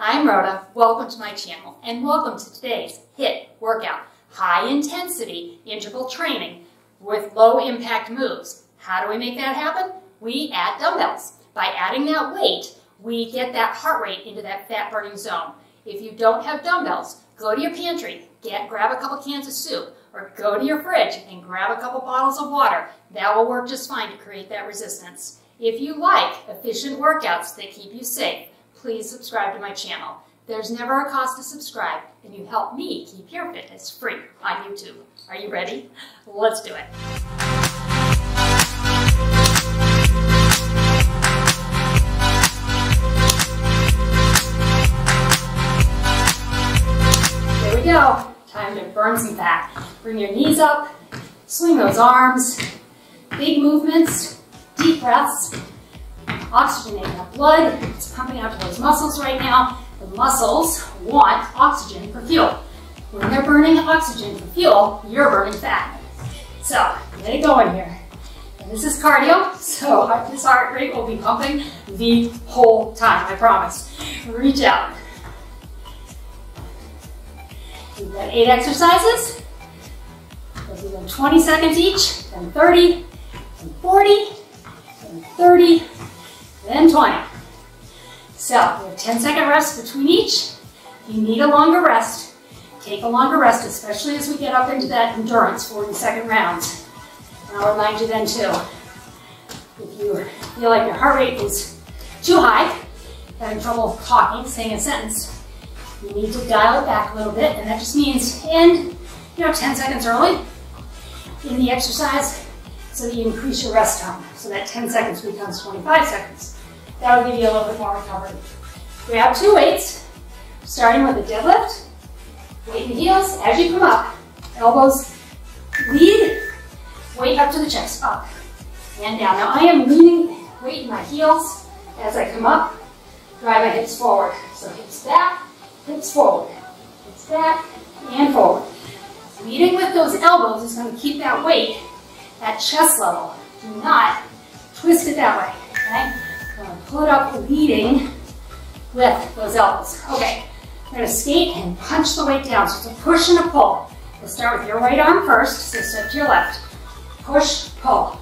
I'm Rhoda, welcome to my channel, and welcome to today's HIIT workout, high intensity interval training with low impact moves. How do we make that happen? We add dumbbells. By adding that weight, we get that heart rate into that fat burning zone. If you don't have dumbbells, go to your pantry, grab a couple cans of soup, or go to your fridge and grab a couple bottles of water. That will work just fine to create that resistance. If you like efficient workouts that keep you safe, please subscribe to my channel. There's never a cost to subscribe, and you help me keep your fitness free on YouTube. Are you ready? Let's do it. Go. Time to burn some fat. Bring your knees up, swing those arms, big movements, deep breaths, oxygenating that blood. It's pumping out to those muscles right now. The muscles want oxygen for fuel. When they're burning oxygen for fuel, you're burning fat. So let it go in here. And this is cardio, so this heart rate will be pumping the whole time, I promise. Reach out. We've got 8 exercises. Those are then 20 seconds each, then 30, then 40, then 30, then 20. So we have 10-second rest between each. If you need a longer rest, take a longer rest, especially as we get up into that endurance 40-second round. And I'll remind you then too, if you feel like your heart rate is too high, having trouble talking, saying a sentence, you need to dial it back a little bit, and that just means end, 10 seconds early in the exercise so that you increase your rest time. So that 10 seconds becomes 25 seconds. That'll give you a little bit more recovery. Grab 2 weights, starting with a deadlift, weight in the heels. As you come up, elbows lead, weight up to the chest, up and down. Now I am leaning weight in my heels as I come up, drive my hips forward. So hips back, hips forward, hips back, and forward. Leading with those elbows is going to keep that weight at chest level. Do not twist it that way, okay? I'm going to pull it up, leading with those elbows. Okay, I'm going to skate and punch the weight down. So it's a push and a pull. We'll start with your right arm first, so step to your left. Push, pull.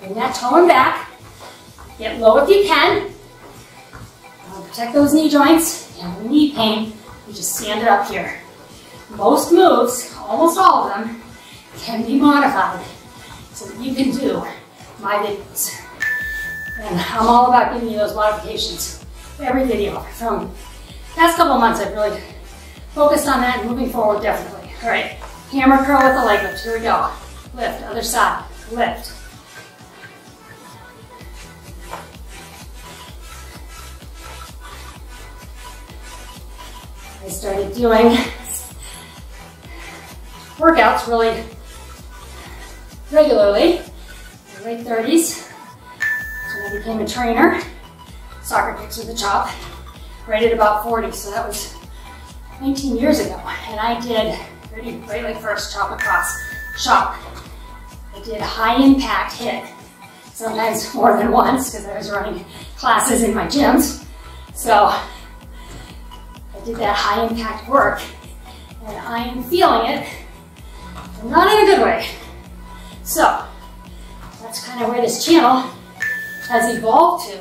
Bring that toe back. Get low if you can. Protect those knee joints and knee pain. You just stand it up here. Most moves, almost all of them, can be modified so that you can do my videos. And I'm all about giving you those modifications for every video. So past couple of months I've really focused on that and moving forward definitely. All right, hammer curl with the leg lift. Here we go. Lift, other side, lift. I started doing workouts really regularly in the late 30s. So I became a trainer, soccer kicks with a chop, right at about 40. So that was 19 years ago. And I did right leg first, chop across, chop. I did high impact HIIT, sometimes more than once because I was running classes in my gyms. So did that high impact work, and I am feeling it, but not in a good way. So that's kind of where this channel has evolved to,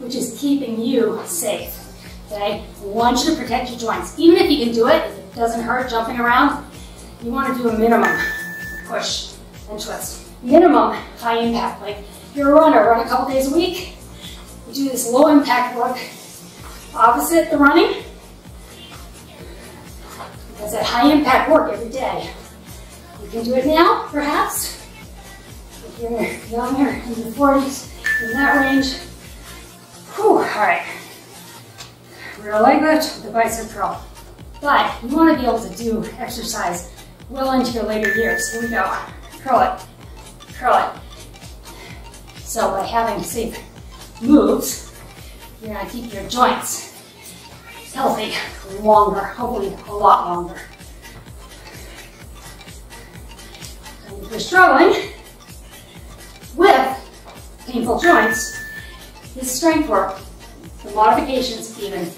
which is keeping you safe. Okay, I want you to protect your joints. Even if you can do it, if it doesn't hurt jumping around, you want to do a minimum push and twist. Minimum high impact. Like if you're a runner, run a couple days a week. You do this low impact work opposite the running. That's that high impact work every day. You can do it now, perhaps. If you're younger, in the 40s, in that range. Whew, all right. Rear leg lift with the bicep curl. But you want to be able to do exercise well into your later years. Here we go. Curl it, curl it. So by having safe moves, you're going to keep your joints healthy longer, hopefully a lot longer. And if you're struggling with painful joints, this strength work, modifications even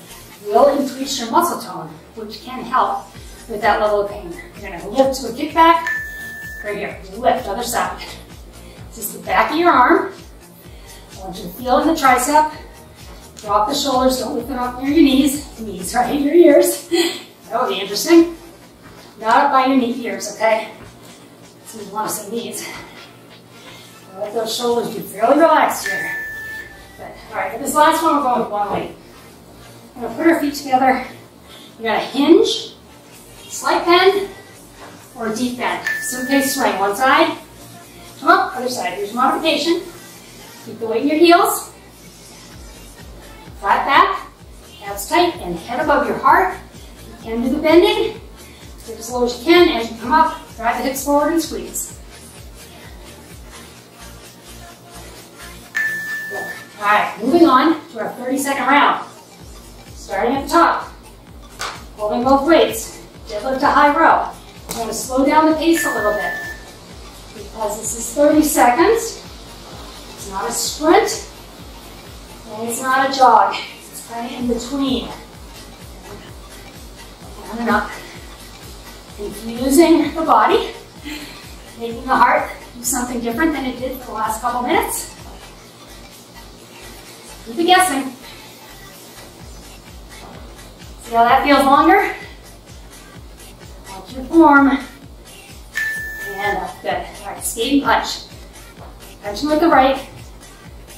will increase your muscle tone, which can help with that level of pain. You're gonna lift to a kickback, right here, lift, other side. Just the back of your arm. I want you to feel in the tricep. Drop the shoulders, don't lift them up near your knees. The knees right in your ears. That would be interesting. Not up by your knee ears, okay? So you want to say knees. Let those shoulders be fairly relaxed here. But, all right, for this last one, we're going with one leg. We're going to put our feet together. You're going to hinge, slight bend, or a deep bend. Suitcase swing, one side, come up, other side. Here's your modification. Keep the weight in your heels. Flat back, abs tight, and head above your heart. You can do the bending. Take as low as you can. As you come up, drive the hips forward and squeeze. All right, moving on to our 30-second round. Starting at the top, holding both weights, deadlift to high row. I'm going to slow down the pace a little bit because this is 30 seconds. It's not a sprint, and it's not a jog. It's kind of in between. Down and up. Infusing the body, making the heart do something different than it did for the last couple minutes. Keep it guessing. See how that feels longer? Watch your form. And up, good. All right, skating punch. Punching with the right.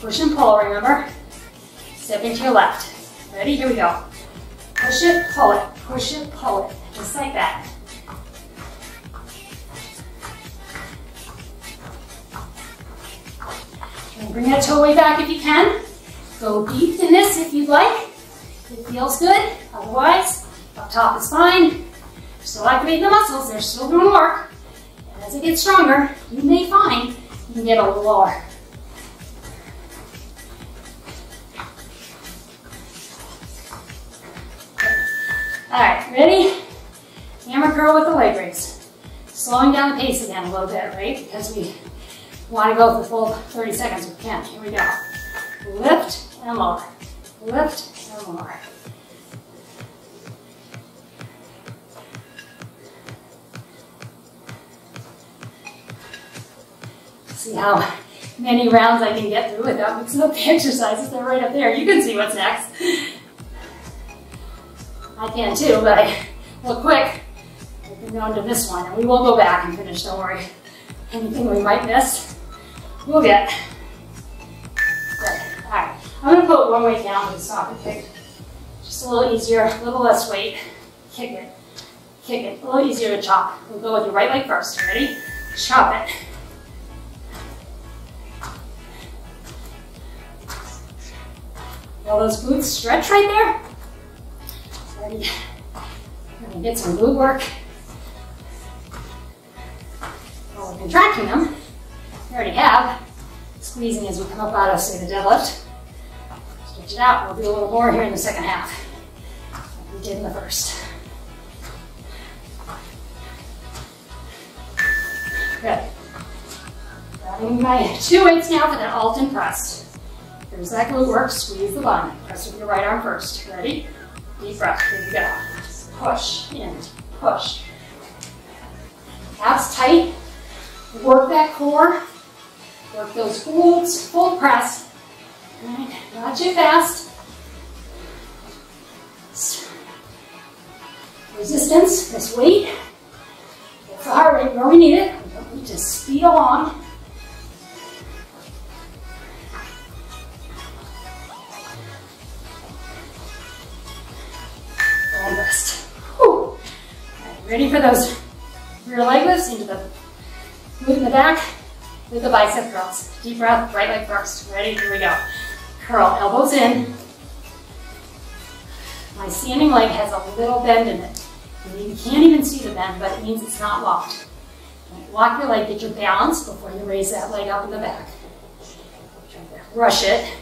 Push and pull, remember? Step into your left. Ready? Here we go. Push it, pull it. Push it, pull it. Just like that. And bring that toe way back if you can. Go deep in this if you'd like. It feels good. Otherwise, up top is fine. You're still activating the muscles. They're still going to work. And as it gets stronger, you may find you can get a little lower. All right, ready? Hammer curl with the leg raise. Slowing down the pace again a little bit, right? Because we want to go for the full 30 seconds if we can. Here we go. Lift and lower. Lift and lower. See how many rounds I can get through without mixing up the exercises. They're right up there. You can see what's next. I can too, but I look quick. I've been going to this one, and we will go back and finish. Don't worry. Anything we might miss, we'll get. Alright, I'm going to put one weight down and stop and kick. Just a little easier, a little less weight. Kick it. Kick it. A little easier to chop. We'll go with your right leg first. Ready? Chop it. All those glutes stretch right there. Ready? We're going to get some glute work. While we're contracting them, we already have. Squeezing as we come up out of, say, the deadlift. Stretch it out. We'll do a little more here in the second half, like we did in the first. Good. Grabbing my two weights now for that alt and press. Here's that glute work. Squeeze the bun. Press with your right arm first. Ready? Deep breath. Here we go. Push in. Push. Abs tight. Work that core. Work those folds, full press. All right, not too fast. Resistance, this weight. That's the heart rate where we need it. We don't need to speed along. And rest. All right, ready for those rear leg lifts into the glute in the back. With the bicep curls. Deep breath, right leg first. Ready? Here we go. Curl, elbows in. My standing leg has a little bend in it. You can't even see the bend, but it means it's not locked. Lock your leg, get your balance before you raise that leg up in the back. Try to rush it,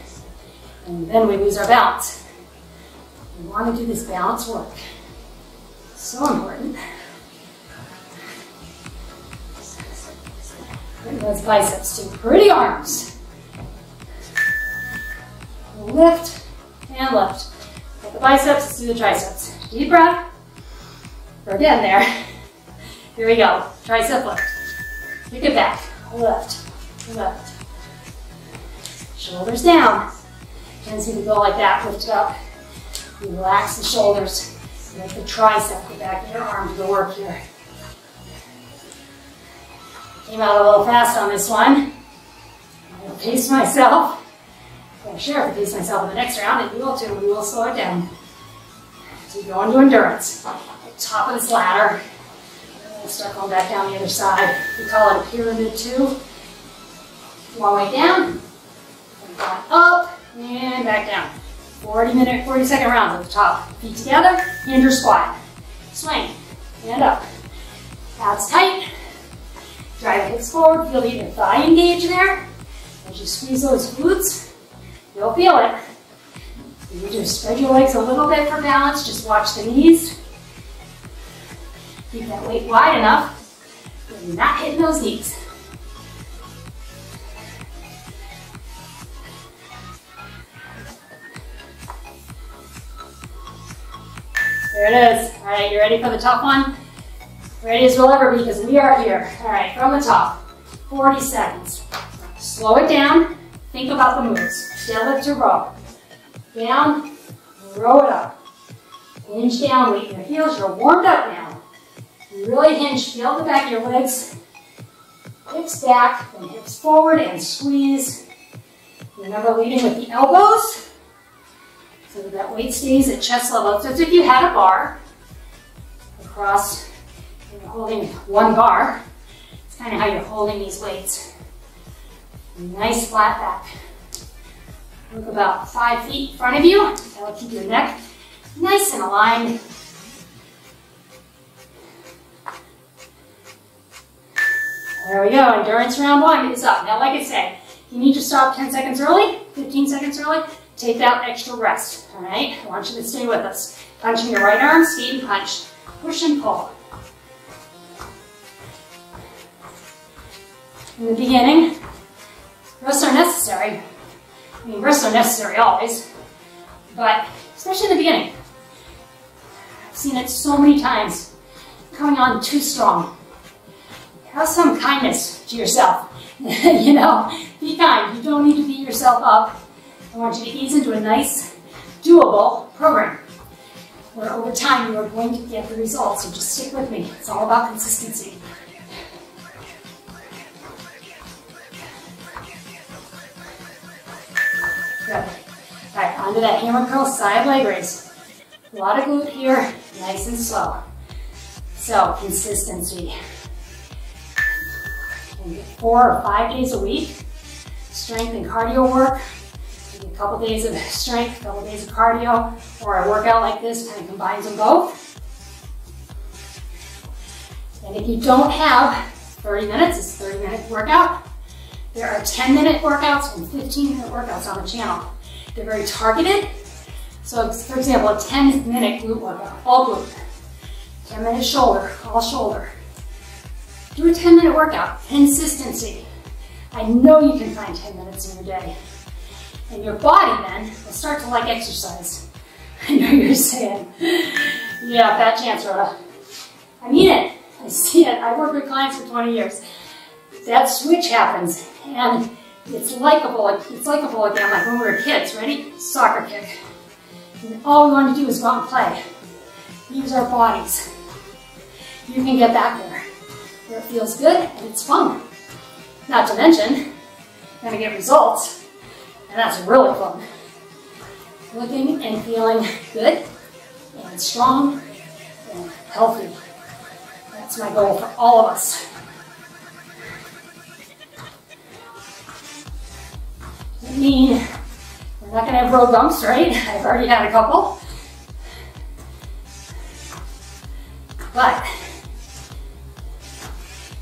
and then we lose our balance. We want to do this balance work. So important. Bring those biceps to pretty arms. Lift and down, lift. Get the biceps, let's do the triceps. Deep breath. We're getting there. Here we go. Tricep lift. Kick it back. Lift. Lift. Shoulders down. Tendency to go like that. Lift it up. Relax the shoulders. Let the tricep go back. Inner arm to the work here. Came out a little fast on this one. I'm going to pace myself. I'm going to share if I pace myself in the next round. If you will too, we will slow it down. So go into endurance. At the top of this ladder. We'll start going back down the other side. We call it a pyramid two. One way down, one up, and back down. 40 second round at the top. Feet together, hinge or squat. Swing, and up. Abs tight. Drive the hips forward, feel the thigh engage there. As you squeeze those glutes, you'll feel it. You can just spread your legs a little bit for balance, just watch the knees. Keep that weight wide enough, you're not hitting those knees. There it is. All right, you ready for the top one? Ready as we'll ever be because we are here. All right, from the top, 40 seconds. Slow it down, think about the moves. Deadlift to row. Down, row it up. Hinge down, weight in your heels, you're warmed up now. Really hinge, feel the back of your legs, hips back, then hips forward and squeeze. Remember leading with the elbows so that weight stays at chest level. So it's if you had a bar across, you're holding one bar. It's kind of how you're holding these weights. Nice flat back. Look about 5 feet in front of you. That'll keep your neck nice and aligned. There we go, endurance round one is up. Now like I said, you need to stop 10 seconds early, 15 seconds early, take that extra rest, all right? I want you to stay with us. Punching your right arm, skate and punch, push and pull. In the beginning, wrists are necessary. I mean, wrists are necessary always, but especially in the beginning. I've seen it so many times, coming on too strong. Have some kindness to yourself, you know, be kind. You don't need to beat yourself up. I want you to ease into a nice, doable program where over time you are going to get the results, so just stick with me. It's all about consistency. Good. All right, onto that hammer curl side leg raise. A lot of glute here, nice and slow. So, consistency. We get 4 or 5 days a week, strength and cardio work. We get a couple days of strength, a couple days of cardio, or a workout like this kind of combines them both. And if you don't have 30 minutes, it's a 30-minute workout. There are 10-minute workouts and 15-minute workouts on the channel. They're very targeted. So it's, for example, a 10-minute glute workout, all glute. 10-minute shoulder, all shoulder. Do a 10-minute workout. Consistency. I know you can find 10 minutes in your day. And your body then will start to like exercise. I know you're saying, yeah, fat chance, Rhoda. I mean it. I see it. I've worked with clients for 20 years. That switch happens. And it's likeable. It's likeable again, like when we were kids. Ready? Soccer kick. And all we want to do is go out and play. Use our bodies. You can get back there. It feels good and it's fun. Not to mention, you're gonna get results, and that's really fun. Looking and feeling good and strong and healthy. That's my goal for all of us. I mean, we're not gonna have road bumps, right? I've already had a couple. But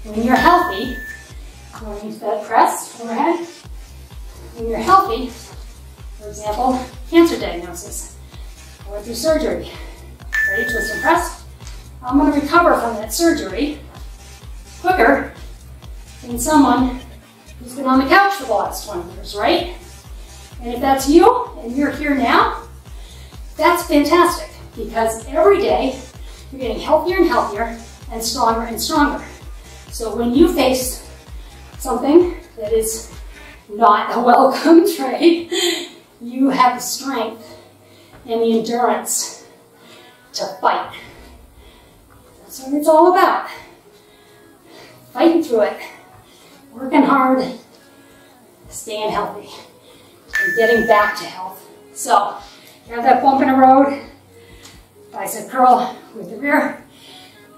when you're healthy, I'm going to use that press overhead. When you're healthy, for example, cancer diagnosis, or through surgery, ready, twist and press. I'm going to recover from that surgery quicker than someone who's been on the couch for the last 20 years, right? And if that's you, and you're here now, That's fantastic because every day you're getting healthier and healthier and stronger and stronger. So when you face something that is not a welcome trait, you have the strength and the endurance to fight. That's what it's all about. Fighting through it, working hard, staying healthy, and getting back to health. So, you have that bump in the road, bicep curl with the rear.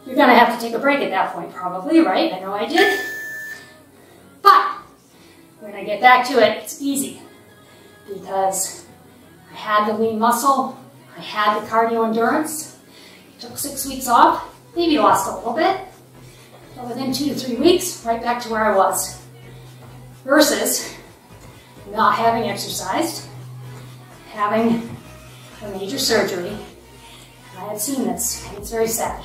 You're gonna have to take a break at that point probably, right? I know I did. But, when I get back to it, it's easy because I had the lean muscle, I had the cardio endurance, took 6 weeks off, maybe lost a little bit, but within 2 to 3 weeks, right back to where I was. Versus not having exercised, having a major surgery. I have seen this, and it's very sad.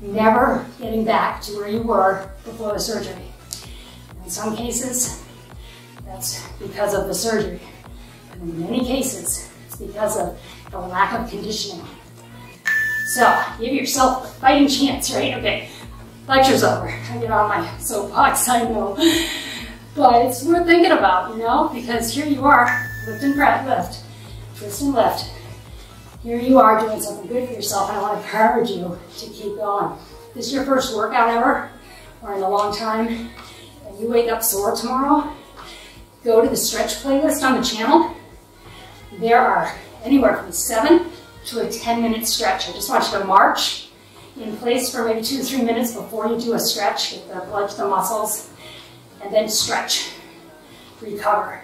Never getting back to where you were before the surgery. In some cases, that's because of the surgery. And in many cases, it's because of the lack of conditioning. So, give yourself a fighting chance, right? Okay, lecture's over. I get on my soapbox, I know. But it's worth thinking about, you know, because here you are, lift and lift, twist and lift. Here you are doing something good for yourself, and I want to encourage you to keep going. If this is your first workout ever, or in a long time, and you wake up sore tomorrow, go to the stretch playlist on the channel. There are anywhere from 7 to a 10-minute stretch. I just want you to march in place for maybe 2 to 3 minutes before you do a stretch, get the blood to the muscles, and then stretch, recover,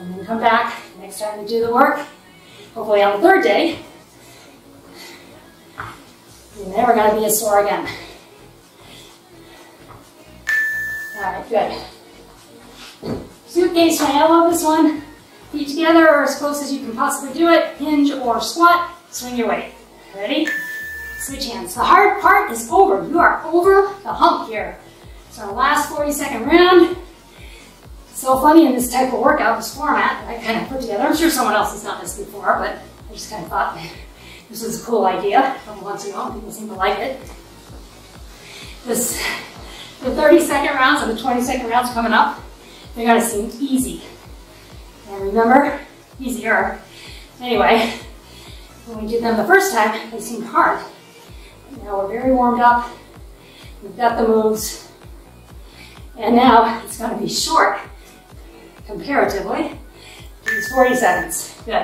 and then come back next time you do the work. Hopefully on the third day, you're never going to be as sore again. All right, good. Suitcase swing, I love this one. Feet together or as close as you can possibly do it, hinge or squat, swing your weight. Ready? Switch hands. The hard part is over. You are over the hump here. It's our last 40-second round. It's so funny in this type of workout, this format that I kind of put together. I'm sure someone else has done this before, but I just kind of thought this was a cool idea from once ago. People seem to like it. The 30-second rounds and the 20-second rounds coming up, they're going to seem easy. And remember, easier. Anyway, when we did them the first time, they seemed hard. Now we're very warmed up. We've got the moves. And now it's going to be short, comparatively, these 40 seconds. Good.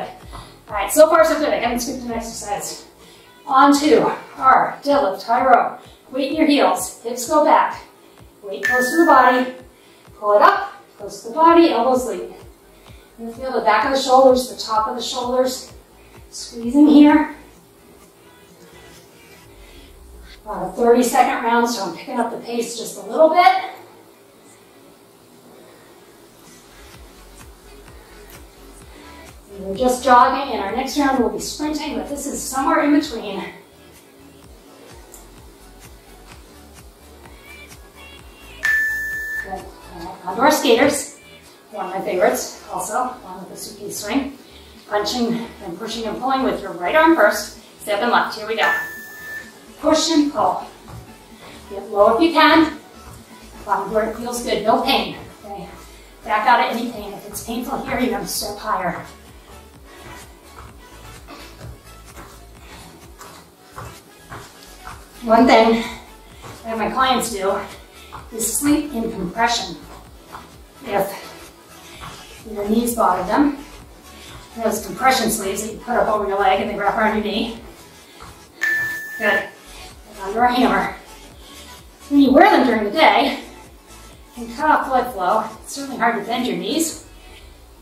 All right, so far so good. I haven't skipped an exercise. On to our deadlift, high row. Weight in your heels, hips go back. Weight close to the body. Pull it up, close to the body, elbows lead. You feel the back of the shoulders, the top of the shoulders. Squeezing here. About a 30-second round, so I'm picking up the pace just a little bit. We're just jogging, and our next round will be sprinting, but this is somewhere in between. Good. Onto our skaters. One of my favorites, also, along with the suitcase swing. Punching and pushing and pulling with your right arm first, step and left. Here we go. Push and pull. Get low if you can. Bottom where it feels good, no pain. Okay. Back out of any pain. If it's painful here, you're going to step higher. One thing that my clients do is sleep in compression. If your knees bother them, those compression sleeves that you put up over your leg and they wrap around your knee. Good. Under a hammer. When you wear them during the day, you can cut off blood flow. It's certainly hard to bend your knees,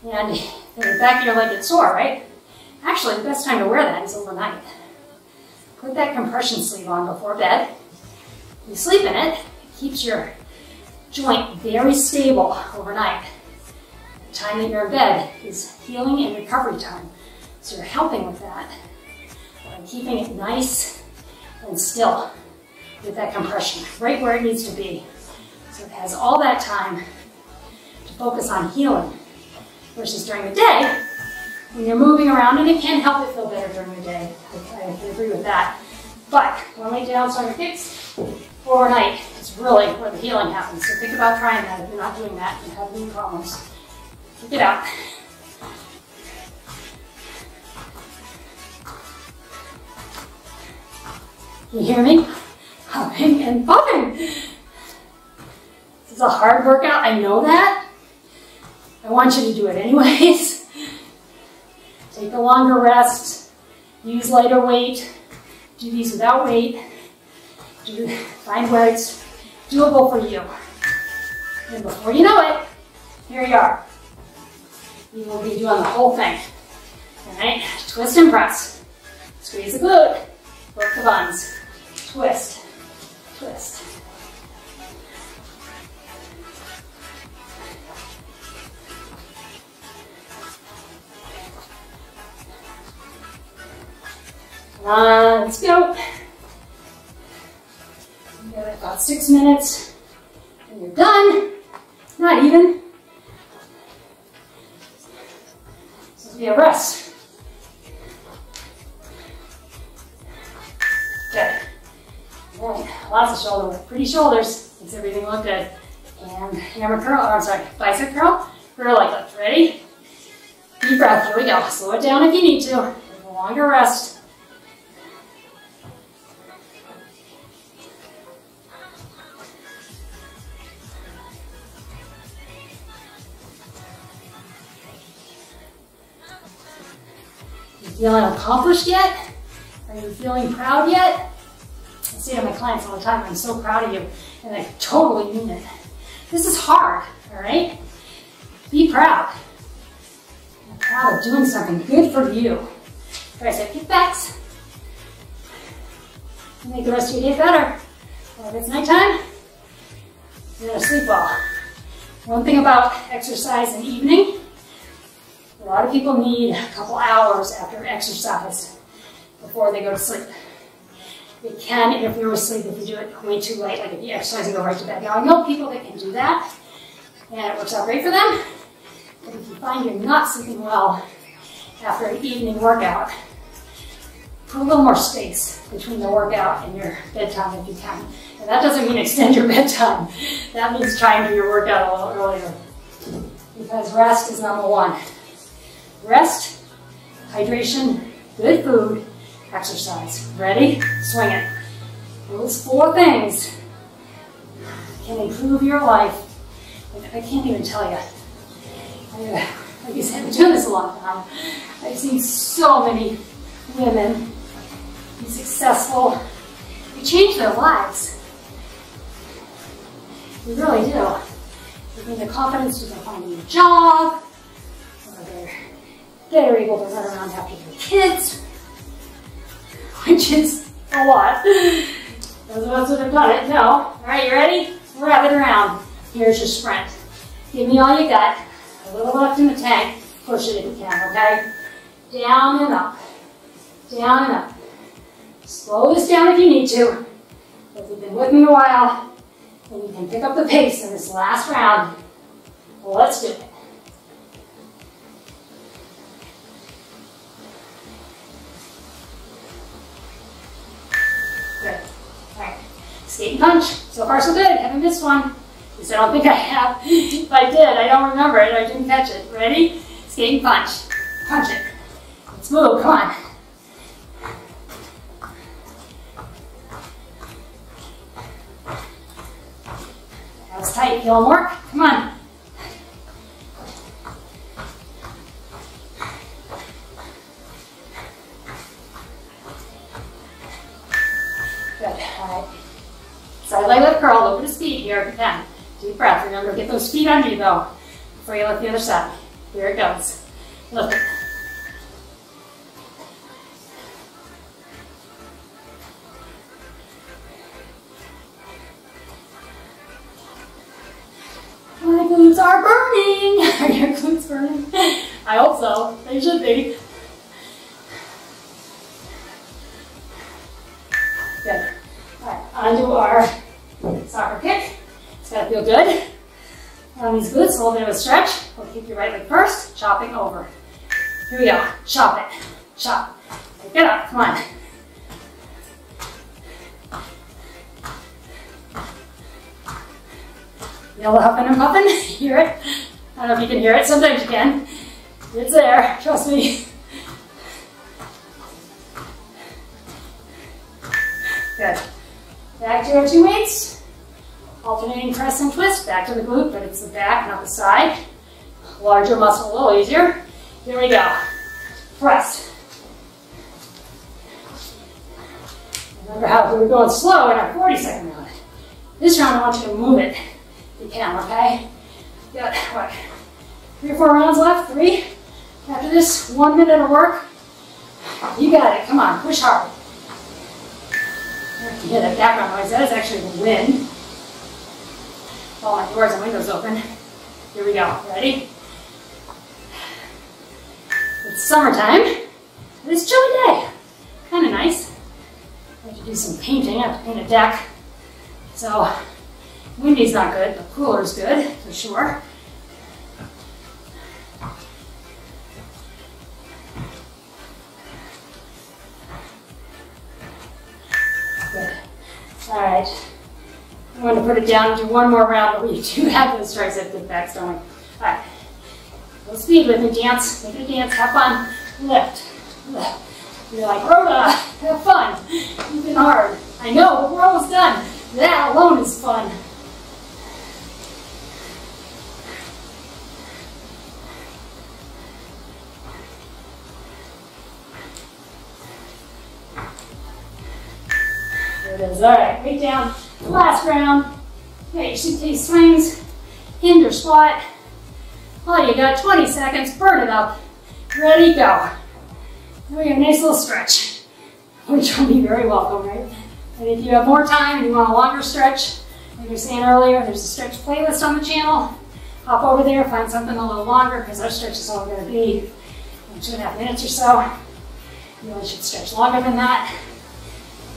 and the back of your leg gets sore, right? Actually, the best time to wear that is overnight. Put that compression sleeve on before bed. You sleep in it, it keeps your joint very stable overnight. The time that you're in bed is healing and recovery time. So you're helping with that by keeping it nice and still with that compression, right where it needs to be. So it has all that time to focus on healing versus during the day, when you're moving around, and it can help it feel better during the day. I agree with that. But when I lay down, starting hips, overnight is really where the healing happens. So think about trying that. If you're not doing that, you have knee problems. Kick it out. Can you hear me? Humming and bumping. This is a hard workout, I know that. I want you to do it anyways. Take a longer rest, use lighter weight, do these without weight, find where it's doable for you. And before you know it, here you are. You will be doing the whole thing. All right, twist and press. Squeeze the glute, work the buns. Twist, twist. Let's go. You've got about 6 minutes and you're done. Not even. This will be a rest. Good. Right. Lots of shoulder work. Pretty shoulders. Makes everything look good. And hammer curl, oh, I'm sorry, bicep curl. Rear leg lift. Ready? Deep breath. Here we go. Slow it down if you need to. Have a longer rest. Feeling accomplished yet? Are you feeling proud yet? I say to my clients all the time, I'm so proud of you, and I totally mean it. This is hard, all right? Be proud. Be proud of doing something good for you. Tricep kickbacks. Make the rest of your day better. Well, if it's nighttime, you're gonna sleep well. One thing about exercise in the evening, a lot of people need a couple hours after exercise before they go to sleep. It can interfere with sleep if you do it way too late, like if you exercise and go right to bed. Now I know people that can do that, and it works out great for them, but if you find you're not sleeping well after an evening workout, put a little more space between the workout and your bedtime if you can. And that doesn't mean extend your bedtime. That means try and do your workout a little earlier, because rest is number one. Rest, hydration, good food, exercise. Ready? Swing it. Those four things can improve your life. I can't even tell you. Like I said, I've been doing this a long time. I've seen so many women be successful. They change their lives. They really do. They gain the confidence to find a new job, or they're better able to run around after their kids, which is a lot. Those of us that have done it know. All right, you ready? Wrap it around. Here's your sprint. Give me all you got. A little left in the tank. Push it if you can, okay? Down and up. Down and up. Slow this down if you need to. If you've been with me a while, then you can pick up the pace in this last round. Let's do it. Skate and punch. So far so good. I haven't missed one. At least I don't think I have. If I did, I don't remember it. I didn't catch it. Ready? Skate and punch. Punch it. Let's move. Come on. That was tight. Heel and work. Come on. Side leg lift curl, over to speed here if you can. Deep breath. Remember, get those feet under you though before you lift the other side. Here it goes. Lift it. My glutes are burning. Are your glutes burning? I hope so. They should be. Good. Alright, onto our soccer kick. It's got to feel good. On these glutes, a little bit of a stretch. We'll kick your right leg first, chopping over. Here we go. Chop it. Chop. Get up. Come on. Yell up and I'm puffing. Hear it? I don't know if you can hear it. Sometimes you can. It's there. Trust me. Good. Back to your 2 weights. Alternating press and twist. Back to the glute, but it's the back, not the side. Larger muscle, a little easier. Here we go. Press. Remember how we were going slow in our 40-second round. This round, I want you to move it. You can, okay? Got what? 3 or 4 rounds left. 3. After this, 1 minute of work. You got it. Come on, push hard. You hear that background noise? That is actually the wind. All my doors and windows open. Here we go. Ready? It's summertime. It's a chilly day. Kind of nice. I have to do some painting. I have to paint a deck. So, windy's not good, but cooler's good for sure. Good. All right. I'm going to put it down and do 1 more round, but we do have those tricep dip backs going. All right. Go speed with me. Dance. Make it dance. Have fun. Lift. Lift. You're like, Rhoda, have fun. You've been hard. I know, but we're almost done. That alone is fun. There it is. All right, right down. Last round. Okay, your suitcase swings. Hinge or squat. Well, you got 20 seconds. Burn it up. Ready, go. Now we have a nice little stretch, which will be very welcome, right? And if you have more time and you want a longer stretch, like I was saying earlier, there's a stretch playlist on the channel. Hop over there, find something a little longer, because our stretch is only going to be 2.5 minutes or so. You really should stretch longer than that.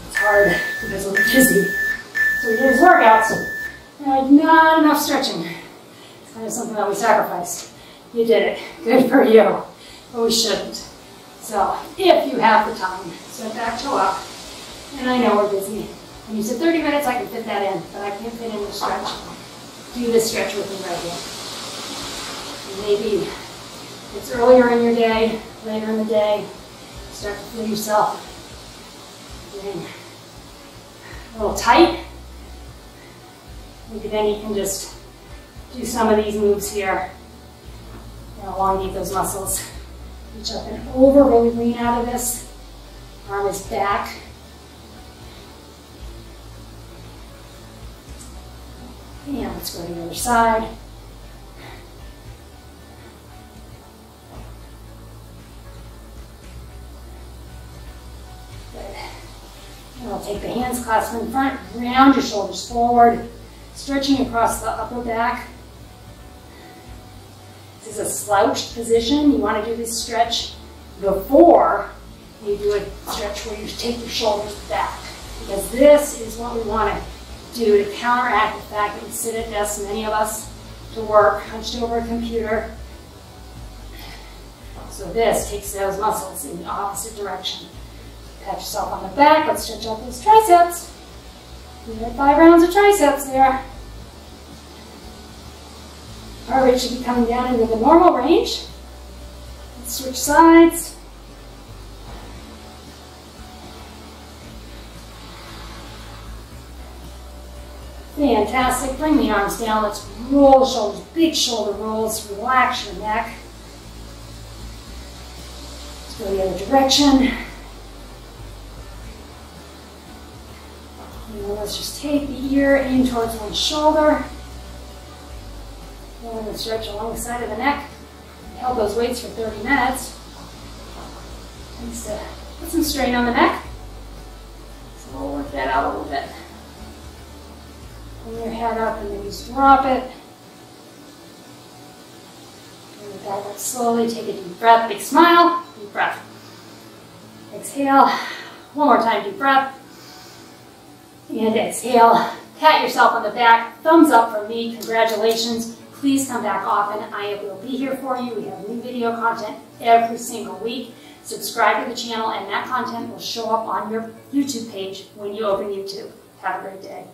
It's hard because we're busy. So we do these workouts, and not enough stretching. It's kind of something that we sacrifice. You did it. Good for you. But we shouldn't. So if you have the time, sit back, chill up. And I know we're busy. When you said 30 minutes, I can fit that in, but I can't fit in the stretch. Do this stretch with me right here. Maybe it's earlier in your day, later in the day. Start to feel yourself getting a little tight. Maybe then you can just do some of these moves here and elongate those muscles. Reach up and over, really lean out of this. Arm is back. And let's go to the other side. Good. And I'll take the hands clasp in front, round your shoulders forward, stretching across the upper back. This is a slouched position. You want to do this stretch before you do a stretch where you take your shoulders back, because this is what we want to do to counteract the fact that we sit at desks, many of us, to work hunched over a computer. So this takes those muscles in the opposite direction. Pat yourself on the back. Let's stretch out those triceps. We had 5 rounds of triceps there. Heart rate should be coming down into the normal range. Let's switch sides. Fantastic. Bring the arms down. Let's roll the shoulders. Big shoulder rolls. Relax your neck. Let's go the other direction. And let's just take the ear in towards one shoulder. And then stretch along the side of the neck. Held those weights for 30 minutes. Just to put some strain on the neck. So we'll work that out a little bit. Bring your head up and then just drop it. Bring it back up slowly. Take a deep breath. Big smile. Deep breath. Exhale. 1 more time. Deep breath. And exhale. Pat yourself on the back. Thumbs up for me. Congratulations. please come back often. I will be here for you. We have new video content every single week. Subscribe to the channel, and that content will show up on your YouTube page when you open YouTube. Have a great day.